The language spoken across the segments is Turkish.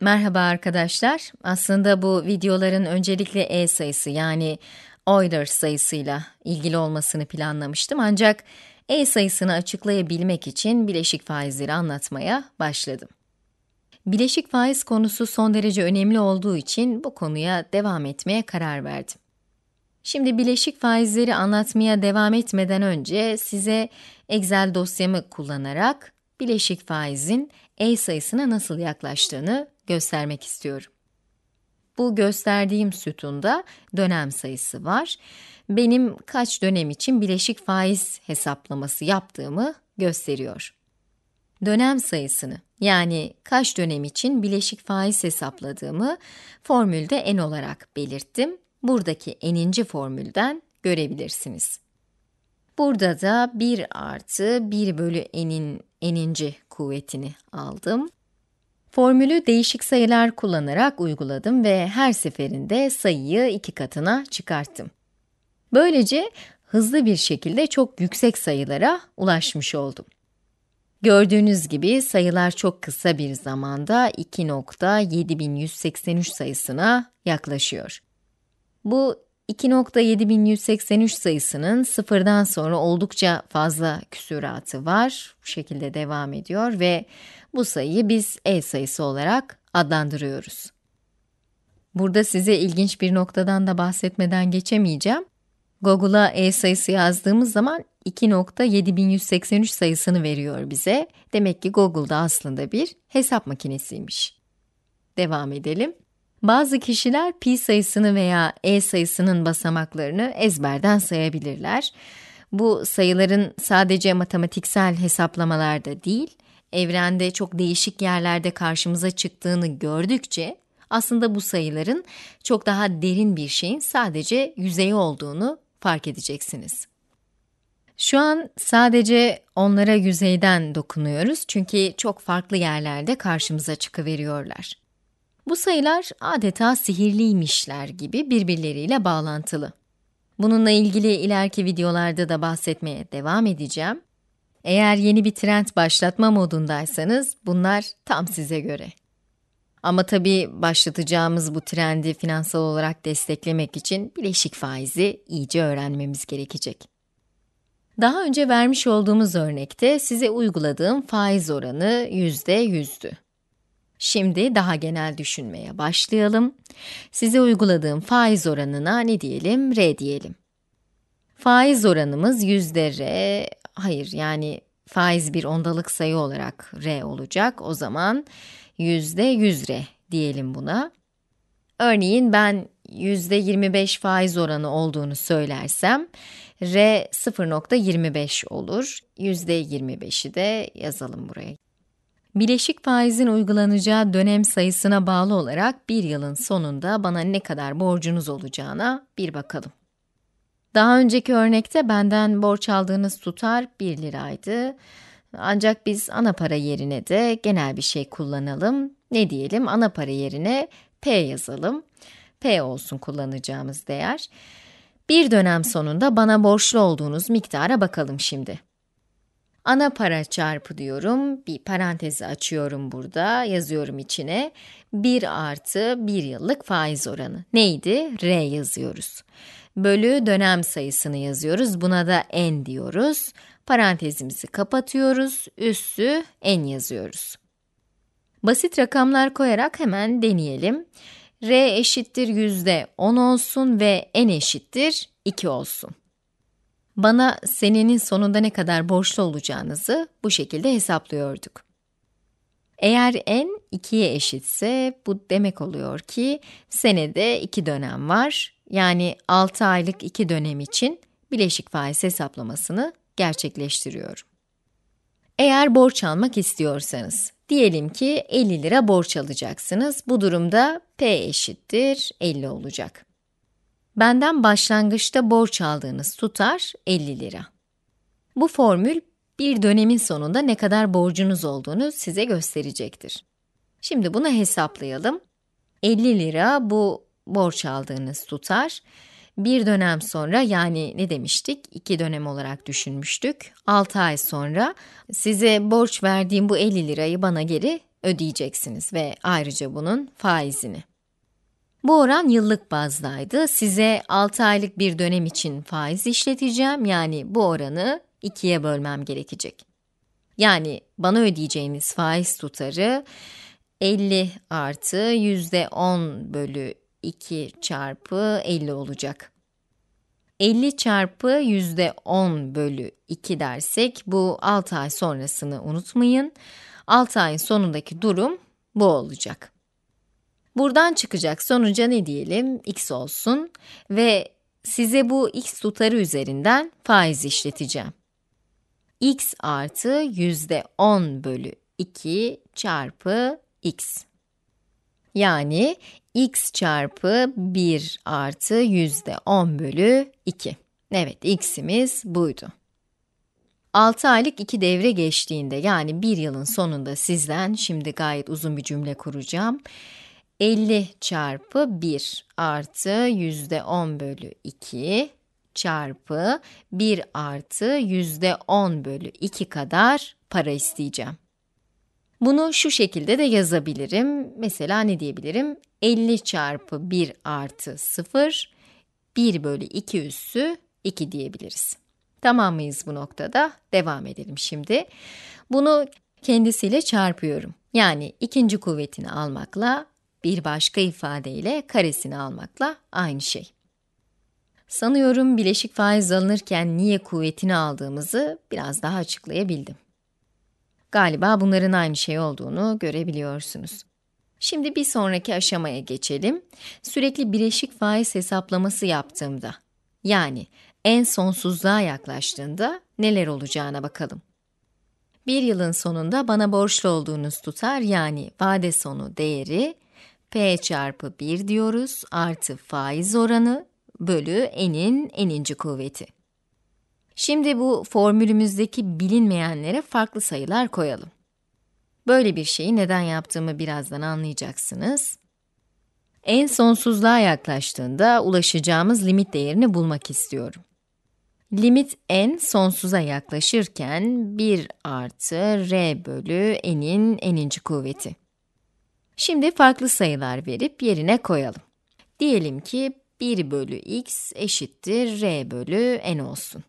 Merhaba arkadaşlar. Aslında bu videoların öncelikle E sayısı yani Euler sayısıyla ilgili olmasını planlamıştım. Ancak E sayısını açıklayabilmek için bileşik faizleri anlatmaya başladım. Bileşik faiz konusu son derece önemli olduğu için bu konuya devam etmeye karar verdim. Şimdi bileşik faizleri anlatmaya devam etmeden önce size Excel dosyamı kullanarak bileşik faizin E sayısına nasıl yaklaştığını göstermek istiyorum. Bu gösterdiğim sütunda dönem sayısı var. Benim kaç dönem için bileşik faiz hesaplaması yaptığımı gösteriyor. Dönem sayısını yani kaç dönem için bileşik faiz hesapladığımı formülde n olarak belirttim. Buradaki n'inci formülden görebilirsiniz. Burada da 1 artı 1 bölü n'in n'inci kuvvetini aldım. Formülü değişik sayılar kullanarak uyguladım ve her seferinde sayıyı 2 katına çıkarttım. Böylece hızlı bir şekilde çok yüksek sayılara ulaşmış oldum. Gördüğünüz gibi sayılar çok kısa bir zamanda 2.7183 sayısına yaklaşıyor. Bu 2.7183 sayısının sıfırdan sonra oldukça fazla küsuratı var. Bu şekilde devam ediyor ve bu sayıyı biz E sayısı olarak adlandırıyoruz. Burada size ilginç bir noktadan da bahsetmeden geçemeyeceğim. Google'a E sayısı yazdığımız zaman 2.7183 sayısını veriyor bize. Demek ki Google'da aslında bir hesap makinesiymiş. Devam edelim. Bazı kişiler pi sayısını veya e sayısının basamaklarını ezberden sayabilirler. Bu sayıların sadece matematiksel hesaplamalarda değil, evrende çok değişik yerlerde karşımıza çıktığını gördükçe aslında bu sayıların çok daha derin bir şeyin sadece yüzeyi olduğunu fark edeceksiniz. Şu an sadece onlara yüzeyden dokunuyoruz çünkü çok farklı yerlerde karşımıza çıkıveriyorlar. Bu sayılar adeta sihirliymişler gibi birbirleriyle bağlantılı. Bununla ilgili ileriki videolarda da bahsetmeye devam edeceğim. Eğer yeni bir trend başlatma modundaysanız bunlar tam size göre. Ama tabii başlatacağımız bu trendi finansal olarak desteklemek için bileşik faizi iyice öğrenmemiz gerekecek. Daha önce vermiş olduğumuz örnekte size uyguladığım faiz oranı %100'dü. Şimdi daha genel düşünmeye başlayalım. Size uyguladığım faiz oranına ne diyelim? R diyelim. Faiz oranımız %R, hayır yani faiz bir ondalık sayı olarak R olacak. O zaman %100 R diyelim buna. Örneğin ben %25 faiz oranı olduğunu söylersem R 0.25 olur. %25'i de yazalım buraya. Bileşik faizin uygulanacağı dönem sayısına bağlı olarak bir yılın sonunda bana ne kadar borcunuz olacağına bir bakalım. Daha önceki örnekte benden borç aldığınız tutar 1 liraydı. Ancak biz ana para yerine de genel bir şey kullanalım. Ne diyelim? Ana para yerine P yazalım. P olsun kullanacağımız değer. Bir dönem sonunda bana borçlu olduğunuz miktara bakalım şimdi. Ana para çarpı diyorum, bir parantezi açıyorum burada, yazıyorum içine. 1 artı 1 yıllık faiz oranı. Neydi? R yazıyoruz. Bölü dönem sayısını yazıyoruz, buna da n diyoruz. Parantezimizi kapatıyoruz, üssü n yazıyoruz. Basit rakamlar koyarak hemen deneyelim. R eşittir %10 olsun ve n eşittir 2 olsun. Bana senenin sonunda ne kadar borçlu olacağınızı bu şekilde hesaplıyorduk. Eğer n 2'ye eşitse bu demek oluyor ki senede 2 dönem var. Yani 6 aylık 2 dönem için bileşik faiz hesaplamasını gerçekleştiriyorum. Eğer borç almak istiyorsanız, diyelim ki 50 lira borç alacaksınız. Bu durumda P eşittir 50 olacak. Benden başlangıçta borç aldığınız tutar 50 lira. Bu formül bir dönemin sonunda ne kadar borcunuz olduğunu size gösterecektir. Şimdi bunu hesaplayalım. 50 lira bu borç aldığınız tutar. Bir dönem sonra yani ne demiştik? 2 dönem olarak düşünmüştük. 6 ay sonra size borç verdiğim bu 50 lirayı bana geri ödeyeceksiniz ve ayrıca bunun faizini. Bu oran yıllık bazdaydı. Size 6 aylık bir dönem için faiz işleteceğim. Yani bu oranı 2'ye bölmem gerekecek. Yani bana ödeyeceğiniz faiz tutarı 50 artı %10 bölü 2 çarpı 50 olacak. 50 çarpı %10 bölü 2 dersek bu 6 ay sonrasını unutmayın. 6 ayın sonundaki durum bu olacak. Buradan çıkacak sonuca ne diyelim? X olsun ve size bu X tutarı üzerinden faiz işleteceğim. X artı %10 bölü 2 çarpı X. Yani X çarpı 1 artı %10 bölü 2. Evet, X'imiz buydu. 6 aylık 2 devre geçtiğinde, yani 1 yılın sonunda sizden, şimdi gayet uzun bir cümle kuracağım. 50 çarpı 1 artı %10 bölü 2 çarpı 1 artı %10 bölü 2 kadar para isteyeceğim. Bunu şu şekilde de yazabilirim. Mesela ne diyebilirim? 50 çarpı 1 artı 0, 1 bölü 2 üssü 2 diyebiliriz. Tamam mıyız bu noktada? Devam edelim şimdi. Bunu kendisiyle çarpıyorum. Yani ikinci kuvvetini almakla, bir başka ifadeyle karesini almakla aynı şey. Sanıyorum bileşik faiz alınırken niye kuvvetini aldığımızı biraz daha açıklayabildim. Galiba bunların aynı şey olduğunu görebiliyorsunuz. Şimdi bir sonraki aşamaya geçelim. Sürekli bileşik faiz hesaplaması yaptığımda, yani en sonsuzluğa yaklaştığında neler olacağına bakalım. Bir yılın sonunda bana borçlu olduğunuz tutar, yani vade sonu değeri, p çarpı 1 diyoruz, artı faiz oranı, bölü n'in n'inci kuvveti. Şimdi bu formülümüzdeki bilinmeyenlere farklı sayılar koyalım. Böyle bir şeyi neden yaptığımı birazdan anlayacaksınız. En sonsuzluğa yaklaştığında ulaşacağımız limit değerini bulmak istiyorum. Limit n sonsuza yaklaşırken 1 artı r bölü n'in n'inci kuvveti. Şimdi farklı sayılar verip yerine koyalım. Diyelim ki 1 bölü x eşittir r bölü n olsun.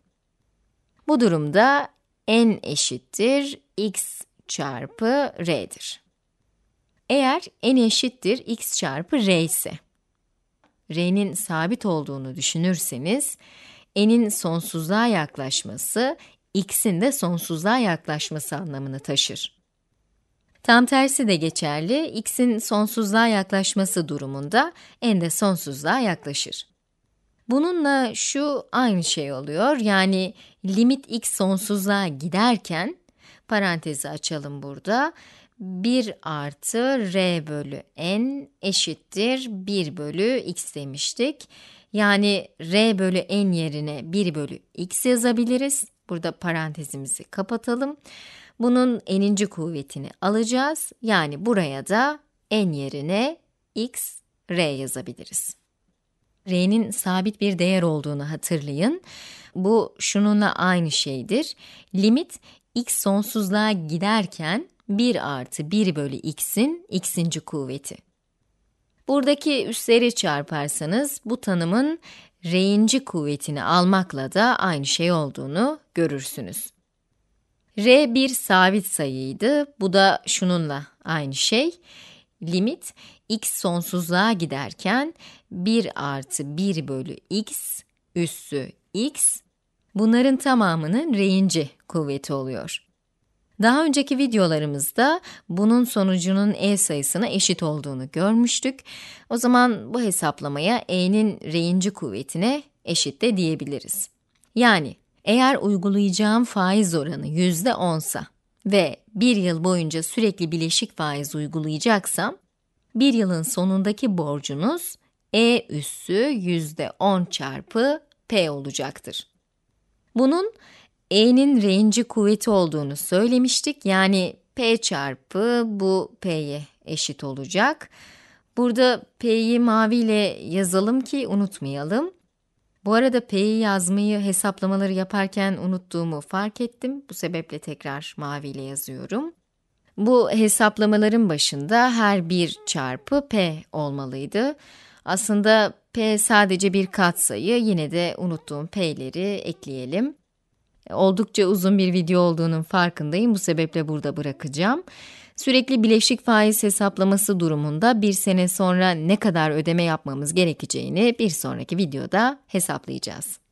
Bu durumda n eşittir x çarpı r'dir. Eğer n eşittir x çarpı r ise, r'nin sabit olduğunu düşünürseniz, n'in sonsuzluğa yaklaşması, x'in de sonsuzluğa yaklaşması anlamını taşır. Tam tersi de geçerli, x'in sonsuzluğa yaklaşması durumunda, n de sonsuzluğa yaklaşır. Bununla şu aynı şey oluyor, yani limit x sonsuzluğa giderken, parantezi açalım burada, 1 artı r bölü n eşittir 1 bölü x demiştik. Yani r bölü n yerine 1 bölü x yazabiliriz. Burada parantezimizi kapatalım. Bunun n'inci kuvvetini alacağız. Yani buraya da n yerine x, r yazabiliriz. R'nin sabit bir değer olduğunu hatırlayın. Bu şununla aynı şeydir. Limit x sonsuzluğa giderken 1 artı 1 bölü x'in x'inci kuvveti. Buradaki üsleri çarparsanız bu tanımın r'inci kuvvetini almakla da aynı şey olduğunu görürsünüz. R bir sabit sayıydı. Bu da şununla aynı şey. Limit x sonsuzluğa giderken 1 artı 1 bölü x üssü x, bunların tamamının r'inci kuvveti oluyor. Daha önceki videolarımızda bunun sonucunun e sayısına eşit olduğunu görmüştük. O zaman bu hesaplamaya e'nin r'inci kuvvetine eşit de diyebiliriz. Yani eğer uygulayacağım faiz oranı %10'sa ve bir yıl boyunca sürekli bileşik faiz uygulayacaksam, bir yılın sonundaki borcunuz e üssü %10 çarpı p olacaktır. Bunun e'nin r'inci kuvveti olduğunu söylemiştik. Yani p çarpı bu p'ye eşit olacak. Burada p'yi maviyle yazalım ki unutmayalım. Bu arada p'yi yazmayı hesaplamaları yaparken unuttuğumu fark ettim. Bu sebeple tekrar maviyle yazıyorum. Bu hesaplamaların başında her bir çarpı P olmalıydı. Aslında P sadece bir katsayı, yine de unuttuğum P'leri ekleyelim. Oldukça uzun bir video olduğunun farkındayım, bu sebeple burada bırakacağım. Sürekli bileşik faiz hesaplaması durumunda bir sene sonra ne kadar ödeme yapmamız gerekeceğini bir sonraki videoda hesaplayacağız.